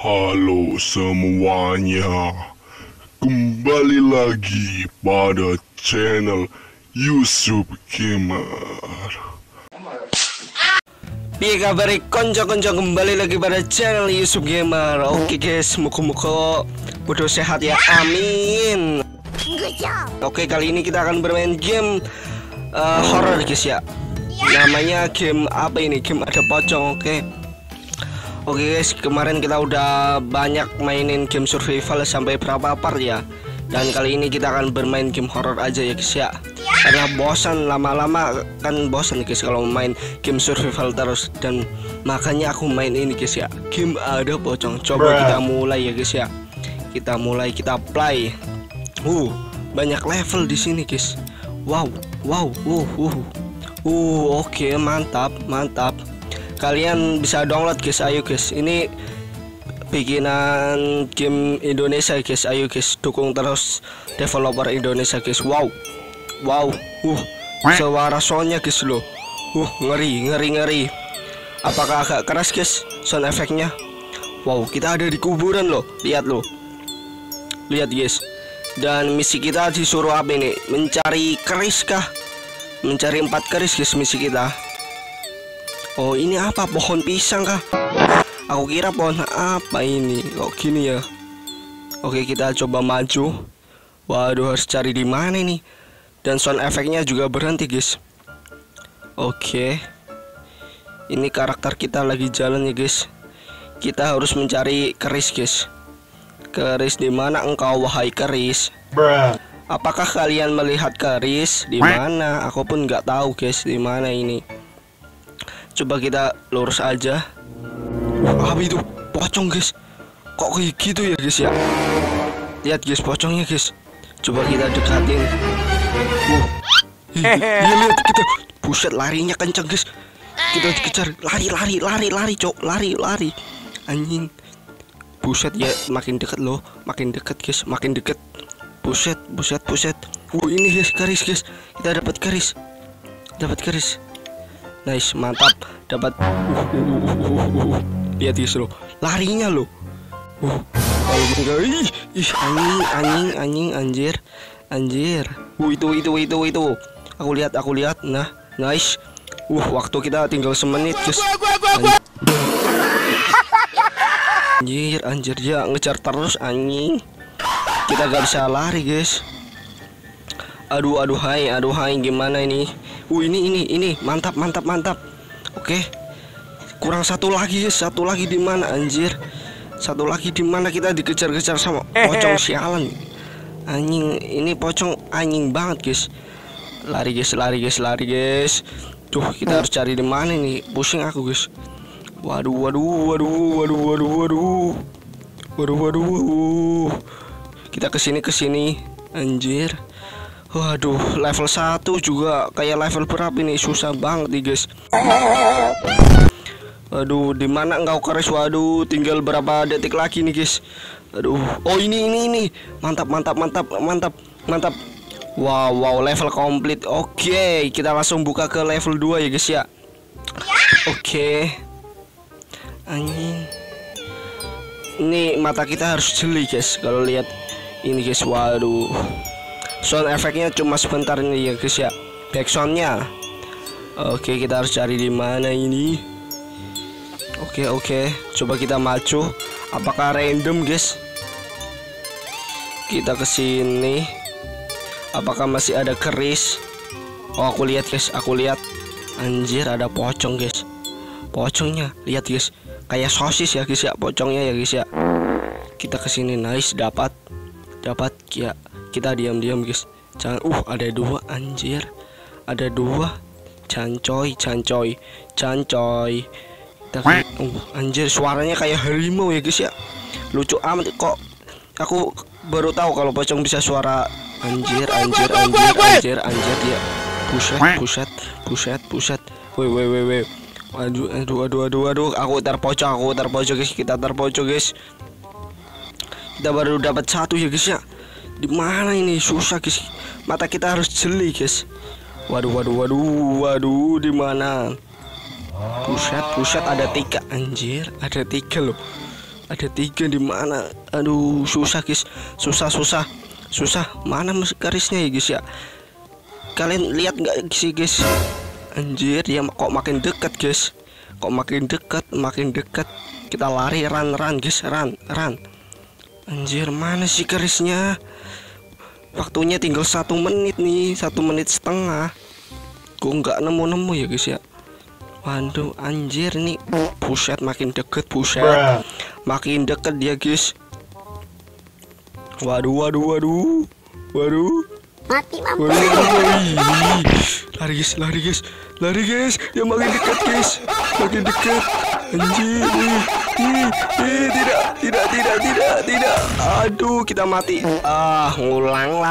Halo semuanya, kembali lagi pada channel Yusup Gamer. Piye kabare konco-konco, kembali lagi pada channel Yusup Gamer. Oke guys, muka-muka bodoh sehat ya, amin. Oke, kali ini kita akan bermain game horror guys ya. Namanya game apa ini? Game ada pocong. Oke guys, kemarin kita udah banyak mainin game survival sampai berapa part ya. Dan kali ini kita akan bermain game horror aja ya guys ya. Karena bosan, lama-lama kan bosan guys kalau main game survival terus. Dan makanya aku main ini guys ya, game ada pocong. Coba kita mulai ya guys ya. Kita mulai, kita play. Banyak level di sini guys. Oke, mantap. Kalian bisa download guys, ayo guys, ini bikinan game Indonesia guys, ayo guys, dukung terus developer Indonesia guys. Suara soundnya guys loh, ngeri. Apakah agak keras guys sound efeknya? Kita ada di kuburan loh, lihat guys. Dan misi kita disuruh apa ini, mencari keris kah? Mencari 4 keris guys misi kita. Oh, ini apa, pohon pisang kah? Aku kira pohon apa ini, kok gini ya. Oke, kita coba maju. Waduh, harus cari di mana ini? Dan sound efeknya juga berhenti guys. Oke, ini karakter kita lagi jalan ya guys. Kita harus mencari keris guys. Keris di mana engkau wahai keris? Apakah kalian melihat keris di mana? Aku pun nggak tahu guys di mana ini. Coba kita lurus aja. Apa itu? Pocong guys. Kok kayak gitu ya guys ya. Lihat guys pocongnya guys. Coba kita dekatin. Lihat kita. Buset, larinya kenceng guys. Kita dikejar. Lari cok. Lari. Anjing. Buset ya, makin deket loh. Makin deket guys. Buset. Ini guys keris guys. Kita dapat keris. Nice, mantap, dapat. Lihat guys loh, larinya loh. Anjir. Itu. Aku lihat. Nah, nice. Waktu kita tinggal semenit guys. Anjir ya, ngejar terus anjing. Kita gak bisa lari guys. Aduh hai, gimana ini? Ini mantap. Oke. Kurang satu lagi guys, satu lagi di mana anjir? Satu lagi di mana? Kita dikejar-kejar sama pocong sialan. Anjing, ini pocong anjing banget guys. Lari guys. Duh, kita harus cari di mana nih? Pusing aku guys. Waduh. Kita kesini. Anjir. Waduh, level 1 juga kayak level berapa ini, susah banget nih guys. Aduh, di mana engkau keris? Waduh, tinggal berapa detik lagi nih guys. Aduh, ini. Mantap. Wow, level komplit. Oke, kita langsung buka ke level 2 ya guys ya. Oke. Anjing. Ini mata kita harus jeli guys kalau lihat ini guys. Waduh. Sound efeknya cuma sebentar ini ya guys ya, backsoundnya. Oke, kita harus cari di mana ini. Oke. Coba kita maju. Apakah random guys? Kita kesini. Apakah masih ada keris? Oh, aku lihat. Anjir, ada pocong guys. Pocongnya, lihat guys. Kayak sosis ya guys ya, pocongnya ya guys ya. Kita kesini, nice, dapat ya. Kita diam guys, jangan. Ada 2 anjir, ada 2. Jancoy. Anjir, suaranya kayak harimau ya guys ya, lucu amat. Kok aku baru tahu kalau pocong bisa suara. Anjir dia. Buset. Woi. Aduh. Aku terpojok guys, kita terpojok guys. Kita baru dapat 1 ya guys ya. Di mana ini, susah guys, mata kita harus jeli guys. Waduh, di mana? Pusat, ada 3 anjir, ada 3 loh. Ada tiga di mana? Aduh, susah guys, susah. Mana mas garisnya ya guys ya? Kalian lihat nggak sih guys? Anjir, ya kok makin dekat guys, kok makin dekat. Kita lari, run guys, run. Anjir, mana sih garisnya? Waktunya tinggal 1 menit nih, 1 menit setengah. Gue nggak nemu ya guys ya. Waduh, anjir nih, buset, makin deket makin deket dia guys. Waduh, lari guys, ya makin deket guys. Anjir, tidak. Aduh, kita mati. Ah, ngulang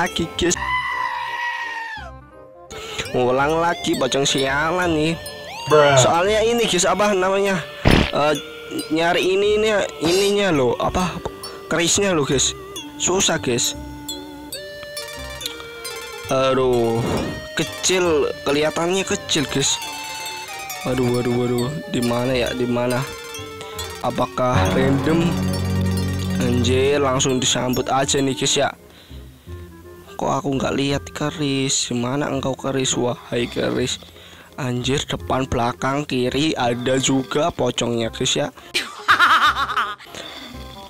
lagi bajang sialan nih. Soalnya ini guys, apa namanya, nyari ininya loh, apa kerisnya loh guys, susah guys. Aduh, kecil, kelihatannya kecil guys. Waduh, di mana? Apakah random? Anjir, langsung disambut aja nih guys ya. Kok aku nggak lihat keris? Gimana engkau keris? Wahai keris. Anjir, depan belakang kiri ada juga pocongnya guys ya.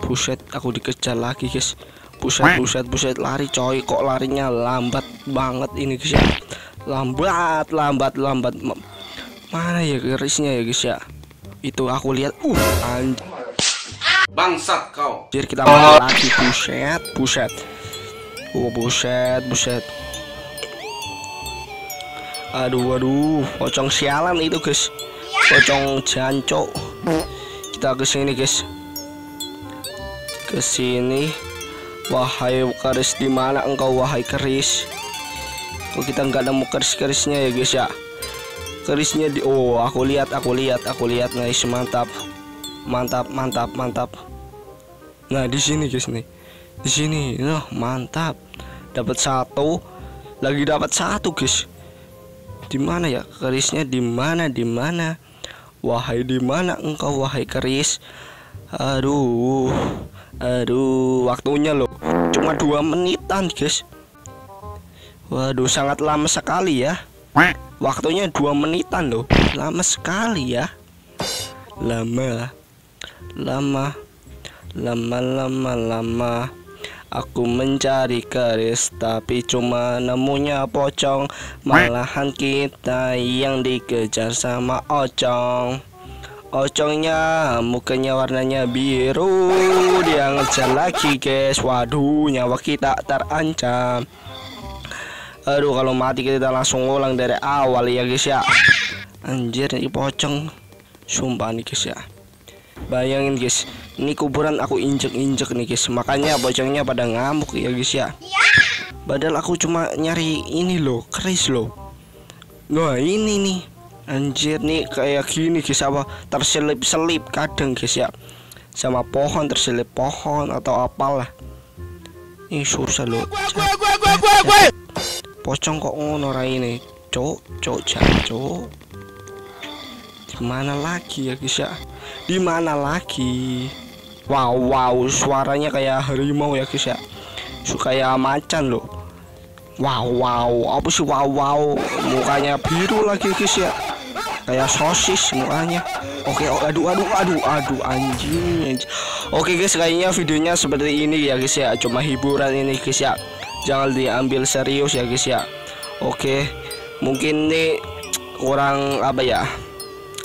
Buset, aku dikejar lagi guys. Buset, lari coy. Kok larinya lambat banget ini guys ya. Lambat. Mana ya kerisnya ya guys ya? Itu aku lihat. Anjir, bangsat kau. Anjir, kita main lagi. Buset. Buset. Aduh, pocong sialan itu guys, pocong jancok. Kita kesini guys, kesini. Wahai keris, di mana engkau wahai keris? Kok kita nggak nemu keris-kerisnya ya guys ya? Kerisnya di, oh aku lihat, nice, mantap. Nah di sini guys nih, di sini, noh, mantap, dapat satu guys. Di mana ya kerisnya? Di mana? Wahai, di mana engkau wahai keris? Aduh, waktunya loh cuma 2 menitan guys. Waduh, sangat lama sekali ya. Waktunya 2 menitan loh, lama sekali ya. Lama. Aku mencari keris tapi cuma nemunya pocong. Malahan kita yang dikejar sama ocong. Ocongnya mukanya warnanya biru. Dia ngejar lagi guys. Waduh, nyawa kita terancam. Aduh, kalau mati kita langsung ulang dari awal ya guys ya. Anjir, ini pocong sumpah nih guys ya. Bayangin guys, ini kuburan aku injek-injek nih guys, makanya pocongnya pada ngamuk ya guys ya. Padahal aku cuma nyari ini loh, keris loh. Nah ini nih, anjir nih, kayak gini guys, apa terselip-selip kadang guys ya, sama pohon, terselip pohon atau apalah. Ini susah loh. Pocong kok ngono ra ini, cok. Dimana lagi ya guys ya? Dimana lagi? Wow, suaranya kayak harimau ya guys ya. Suka ya macan loh. Wow, apa sih wow? Mukanya biru lagi guys ya. Kayak sosis mukanya. Oke, aduh, anjing. Oke guys, kayaknya videonya seperti ini ya guys ya. Cuma hiburan ini guys ya. Jangan diambil serius ya guys ya. Oke, mungkin nih kurang apa ya?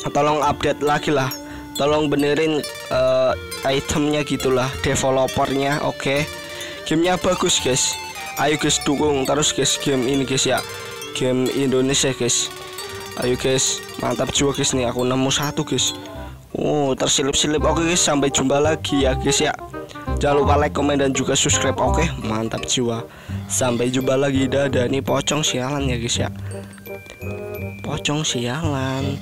Tolong update lagi lah. Tolong benerin itemnya gitulah, developernya. Oke, gamenya bagus guys. Ayo guys, dukung terus guys game ini guys ya, game Indonesia guys. Ayo guys, mantap juga guys nih. Aku nemu satu guys. Terselip-selip. Oke guys, sampai jumpa lagi ya guys ya. Jangan lupa like, komen, dan juga subscribe. Oke, mantap jiwa. Sampai jumpa lagi. Dadah. Nih pocong sialan ya guys ya. Pocong sialan.